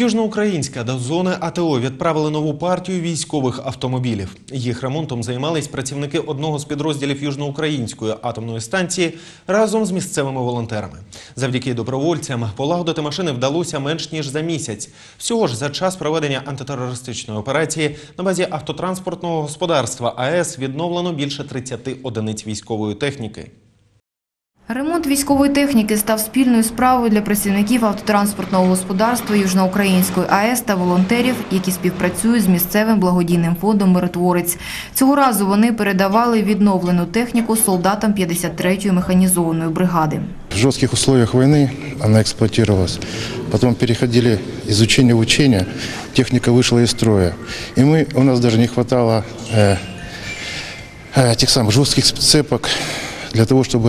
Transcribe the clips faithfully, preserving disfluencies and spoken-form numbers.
З Южноукраїнська до зони АТО відправили нову партію військових автомобілів. Їх ремонтом займались працівники одного з підрозділів Южноукраїнської атомної станції разом з місцевими волонтерами. Завдяки добровольцям полагодити машини вдалося менш ніж за місяць. Всього ж за час проведення антитерористичної операції на базі автотранспортного господарства АЕС відновлено більше тридцяти одиниць військової техніки. Ремонт військової техніки став спільною справою для працівників автотранспортного господарства Южноукраїнської АЕС та волонтерів, які співпрацюють з місцевим благодійним фондом «Миротворець». Цього разу вони передавали відновлену техніку солдатам п'ятдесят третьої механізованої бригади. В жорстких умовах війни вона експлуатувалася, потім переходили з учення в учення, техніка вийшла із строю. І ми, у нас навіть не вистачало е, е, тих самих жорстких цепок для того, щоб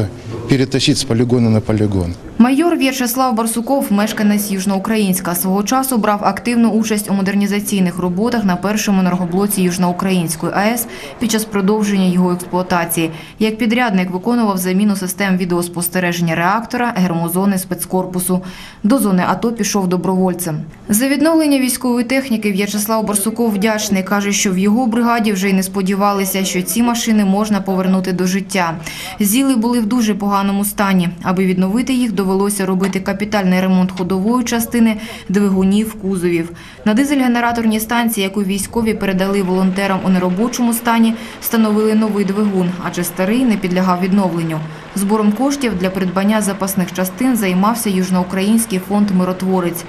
перетащить з полігону на полігон. Майор Вячеслав Барсуков, мешканець Южноукраїнська, свого часу брав активну участь у модернізаційних роботах на першому енергоблоці Южноукраїнської АЕС під час продовження його експлуатації. Як підрядник виконував заміну систем відеоспостереження реактора, гермозони, спецкорпусу. До зони АТО пішов добровольцем. За відновлення військової техніки Вячеслав Барсуков вдячний. Каже, що в його бригаді вже й не сподівалися, що ці машини можна повернути до життя. Зіли були в дуже поганому стані. Аби відновити їх, довелося робити капітальний ремонт ходової частини, двигунів, кузовів. На дизель-генераторній станції, яку військові передали волонтерам у неробочому стані, встановили новий двигун, адже старий не підлягав відновленню. Збором коштів для придбання запасних частин займався Южноукраїнський фонд «Миротворець».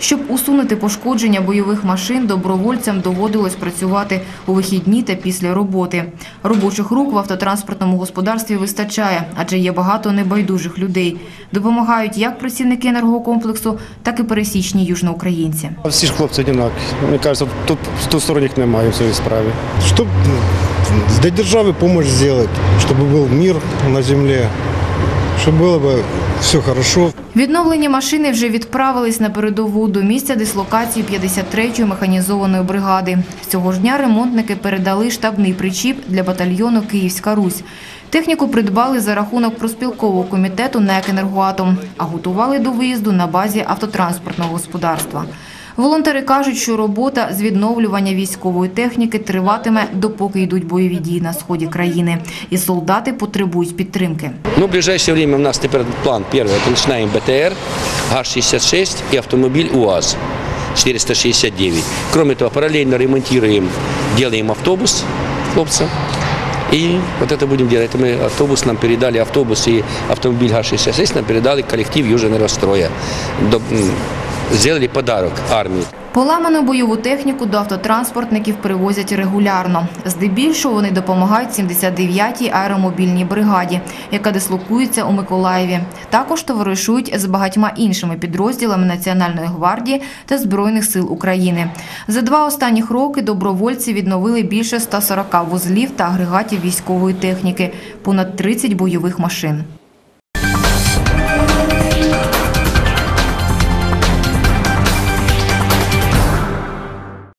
Щоб усунути пошкодження бойових машин, добровольцям доводилось працювати у вихідні та після роботи. Робочих рук в автотранспортному господарстві вистачає, адже є багато небайдужих людей. Допомагають як працівники енергокомплексу, так і пересічні южноукраїнці. Всі ж хлопці однакові. Мені кажеться, тут сторонніх немає в цій справі. Щоб для держави допомогу зробити, щоб був мир на землі, щоб було б все добре. Відновлені машини вже відправились на передову до місця дислокації п'ятдесят третьої механізованої бригади. З цього ж дня ремонтники передали штабний причіп для батальйону «Київська Русь». Техніку придбали за рахунок профспілкового комітету НЕК «Енергоатом», а готували до виїзду на базі автотранспортного господарства. Волонтери кажуть, що робота з відновлювання військової техніки триватиме, допоки йдуть бойові дії на сході країни. І солдати потребують підтримки. Ну, в ближайше время у нас тепер план перший. Починаємо Б Т Р, ГАЗ шістдесят шість і автомобіль УАЗ чотириста шістдесят дев'ять. Крім того, паралельно ремонтуємо, робимо автобус хлопцям. И вот это будем делать. Это мы автобус нам передали, автобус и автомобиль ГАЗ шістдесят шість нам передали коллектив Южэнергостроя. Сделали подарок армии. Поламану бойову техніку до автотранспортників привозять регулярно. Здебільшого вони допомагають сімдесят дев'ятій аеромобільній бригаді, яка дислокується у Миколаєві. Також товаришують з багатьма іншими підрозділами Національної гвардії та Збройних сил України. За два останніх роки добровольці відновили більше ста сорока вузлів та агрегатів військової техніки, понад тридцять бойових машин.